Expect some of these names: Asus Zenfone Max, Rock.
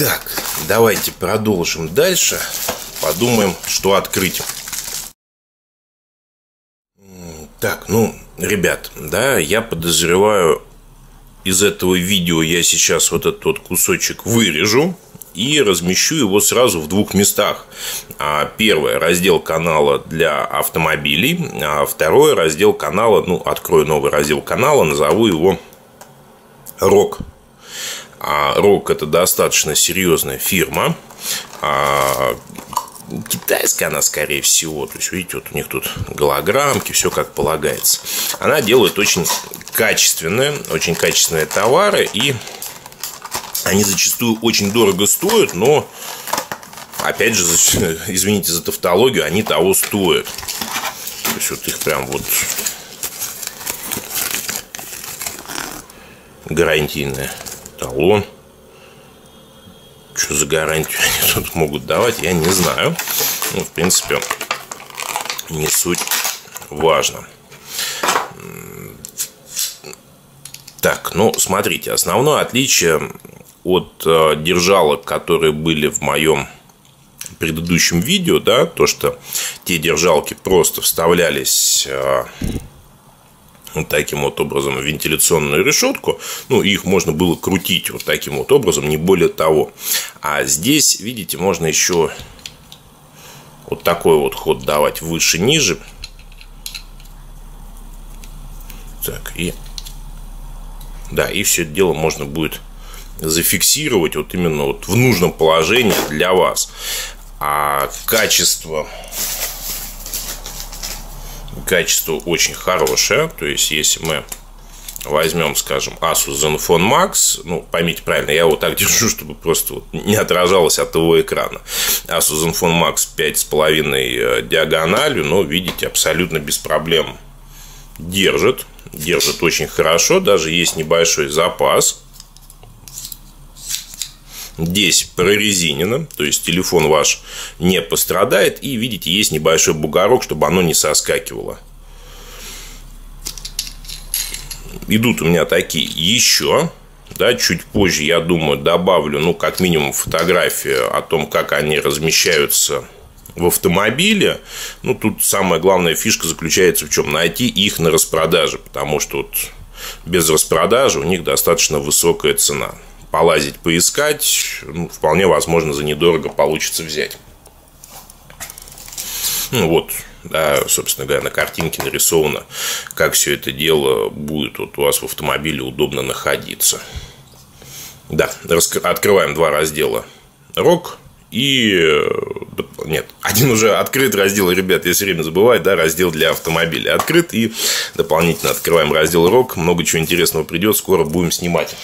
Так, давайте продолжим дальше. Подумаем, что открыть. Так, ну, ребят, да, я подозреваю, из этого видео я сейчас вот этот вот кусочек вырежу и размещу его сразу в двух местах. Первое — раздел канала для автомобилей, а второе — раздел канала, ну, открою новый раздел канала, назову его Rock. Rock — это достаточно серьезная фирма, китайская она, скорее всего. То есть, видите, вот у них тут голограммки, все как полагается. Она делает очень качественные товары, и они зачастую очень дорого стоят, но, опять же, извините за тавтологию, они того стоят. То есть, вот их прям вот гарантийные. Талон. Что за гарантию они тут могут давать, я не знаю. Ну, в принципе, не суть важно. Так, ну, смотрите, основное отличие от держалок, которые были в моем предыдущем видео, да, то, что те держалки просто вставлялись вот таким вот образом в вентиляционную решетку, ну, их можно было крутить вот таким вот образом, не более того. А здесь, видите, можно еще вот такой вот ход давать выше-ниже. Так, и... Да, и все это дело можно будет зафиксировать вот именно вот в нужном положении для вас. А качество очень хорошее. То есть, если мы возьмем, скажем, Asus Zenfone Max, ну, поймите правильно, я вот так держу, чтобы просто вот не отражалось от его экрана. Asus Zenfone Max 5,5 диагональю, но, видите, абсолютно без проблем держит очень хорошо, даже есть небольшой запас. Здесь прорезинено, то есть телефон ваш не пострадает. И видите, есть небольшой бугорок, чтобы оно не соскакивало. Идут у меня такие еще. Да, чуть позже, я думаю, добавлю, ну, как минимум, фотографию о том, как они размещаются в автомобиле. Ну, тут самая главная фишка заключается в чем? Найти их на распродаже, потому что вот без распродажи у них достаточно высокая цена. Полазить, поискать, ну, вполне возможно, за недорого получится взять. Ну вот, да, собственно говоря, на картинке нарисовано, как все это дело будет вот у вас в автомобиле удобно находиться. Да, открываем два раздела Rock и... Нет, один уже открыт раздел, ребят, я все время забываю, да, раздел для автомобиля открыт. И дополнительно открываем раздел Rock, много чего интересного придет, скоро будем снимать.